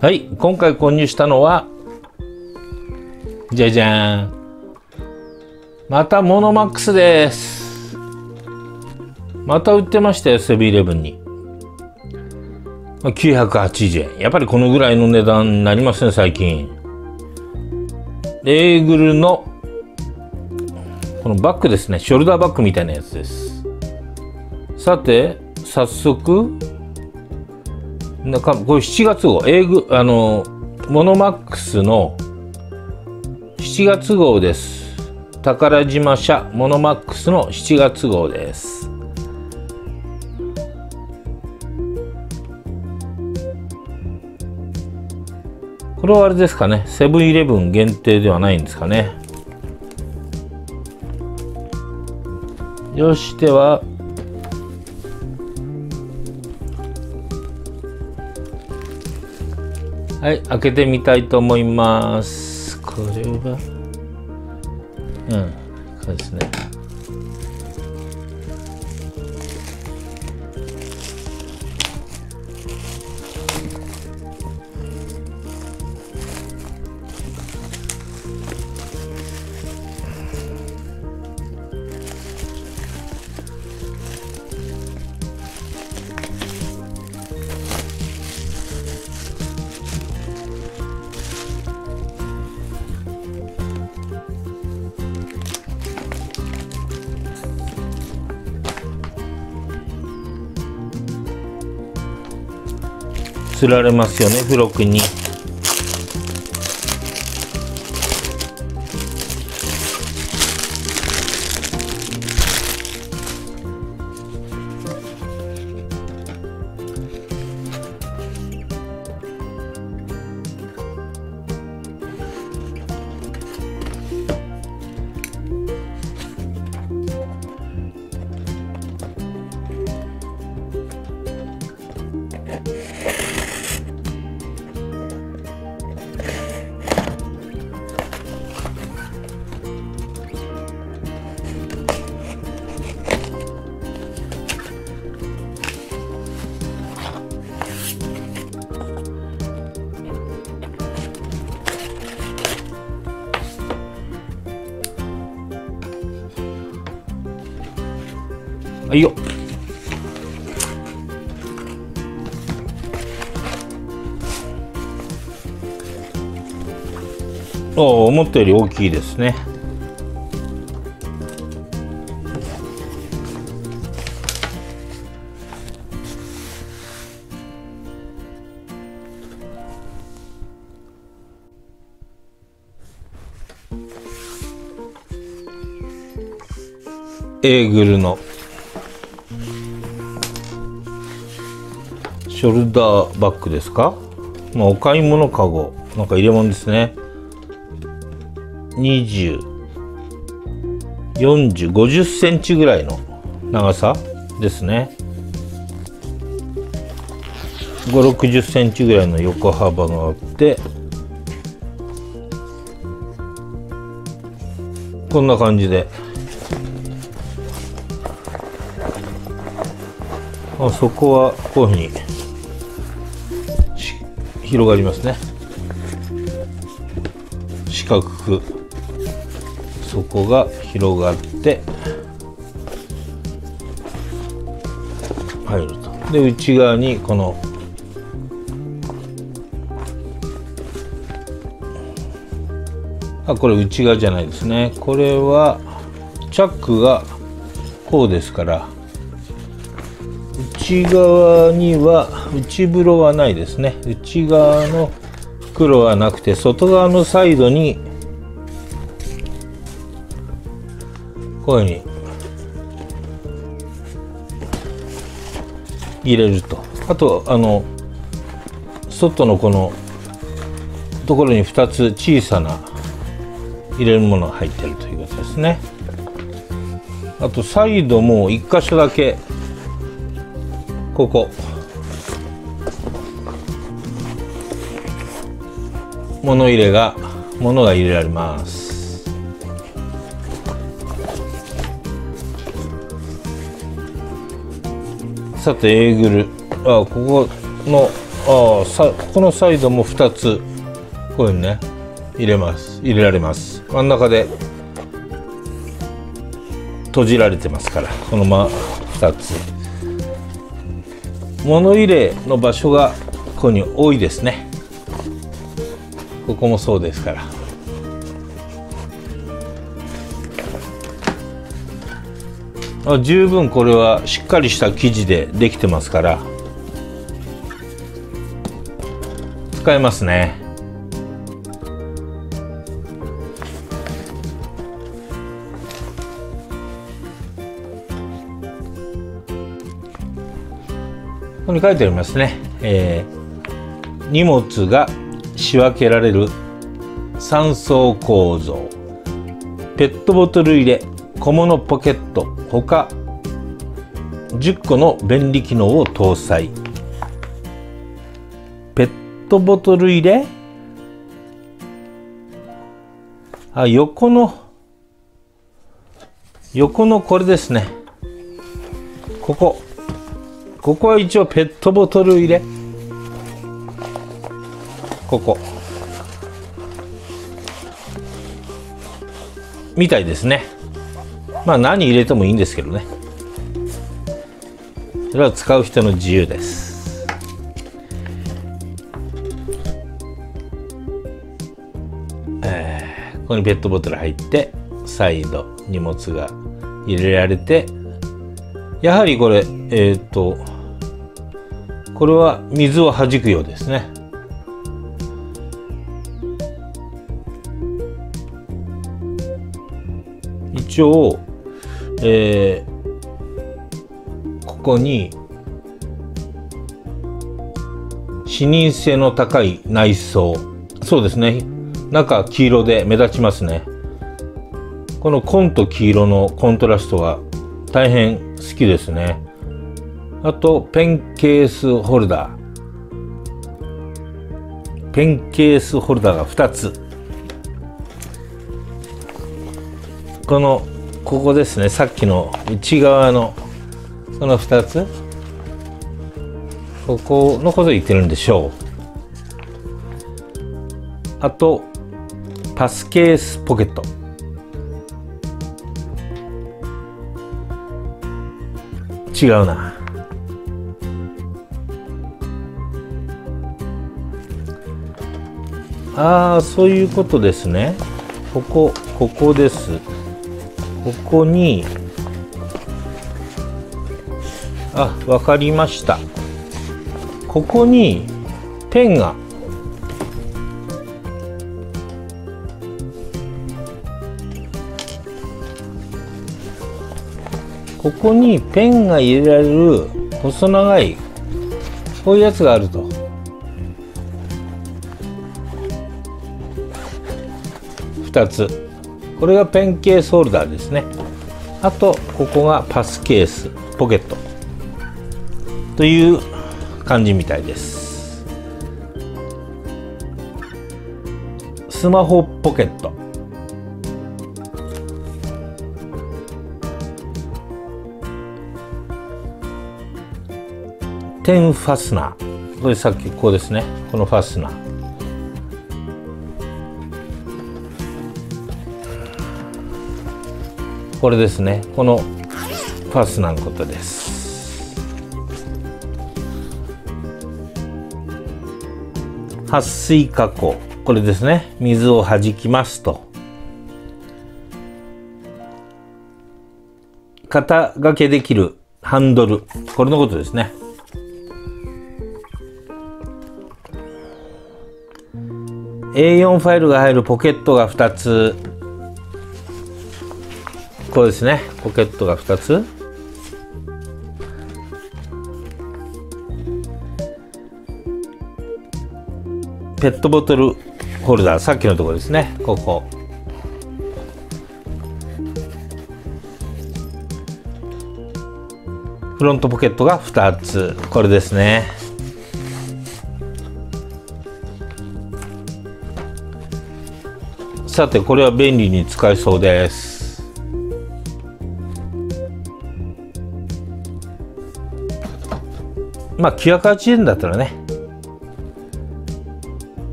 はい、今回購入したのは、じゃじゃーん。またモノマックスです。また売ってましたよ、セブンイレブンに。980円。やっぱりこのぐらいの値段になりますね、最近。レーグルの、このバッグですね。ショルダーバッグみたいなやつです。さて、早速、これ7月号、モノマックスの7月号です。宝島社モノマックスの7月号です。これはあれですかね、セブンイレブン限定ではないんですかね。よし、では、はい、開けてみたいと思います。これは、これですね。釣られますよね、付録に。はいよ。思ったより大きいですね。エーグルのショルダーバッグですか、まあ、お買い物かご、なんか入れ物ですね。20、40、50センチぐらいの長さですね。50、60センチぐらいの横幅があって、こんな感じで、あ、そこはこういうふうに広がりますね。四角く底が広がって入ると。で、内側にこのこれ内側じゃないですね。これはチャックがこうですから、内側には内風呂はないですね。内側の袋はなくて、外側のサイドにこういうふうに入れると。あと外のこのところに2つ小さな入れるものが入ってるということですね。あとサイドも1箇所だけ、ここ物が入れられます。さて、エーグル、ここのああ、ここのサイドも2つこういうのね入れられます。真ん中で閉じられてますから、このまま2つ物入れの場所がここに多いですね。ここもそうですから、あ、十分これはしっかりした生地でできてますから使えますね。ここに書いてありますね、荷物が仕分けられる3層構造、ペットボトル入れ、小物ポケット、他10個の便利機能を搭載。ペットボトル入れ、あ、横のこれですね。ここは一応ペットボトル入れ、ここみたいですね。まあ何入れてもいいんですけどね、それは使う人の自由です。ここにペットボトル入って再度荷物が入れられて、やはりこれこれは水を弾くようですね。一応、ここに視認性の高い内装、そうですね、中黄色で目立ちますね。この紺と黄色のコントラストが大変好きですね。あとペンケースホルダー、ペンケースホルダーが2つ、ここですね、さっきの内側のこの2つ、ここのこと言ってるんでしょう。あとパスケースポケット、違うな、ああ、そういうことですね。ここです。ここに、あ、わかりました。ここにペンが入れられる細長いこういうやつがあると。2つ、これがペンケースホルダーですね。あとここがパスケースポケットという感じみたいです。スマホポケット、ペンファスナー、これさっきここですね、このファスナー、これですね、このファスナーのことです。撥水加工、これですね、水をはじきますと。肩掛けできるハンドル、これのことですね。A4 ファイルが入るポケットが2つ。これですね、ポケットが2つ。ペットボトルホルダー、さっきのところですね、ここ。フロントポケットが2つ、これですね。さて、これは便利に使えそうです。まあ980円だったらね、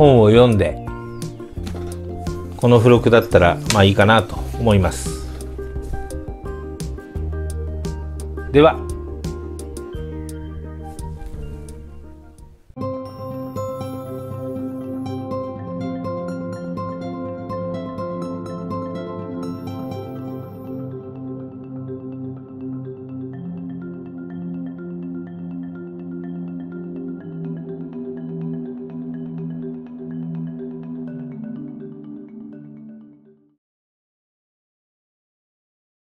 本を読んでこの付録だったらまあいいかなと思います。では。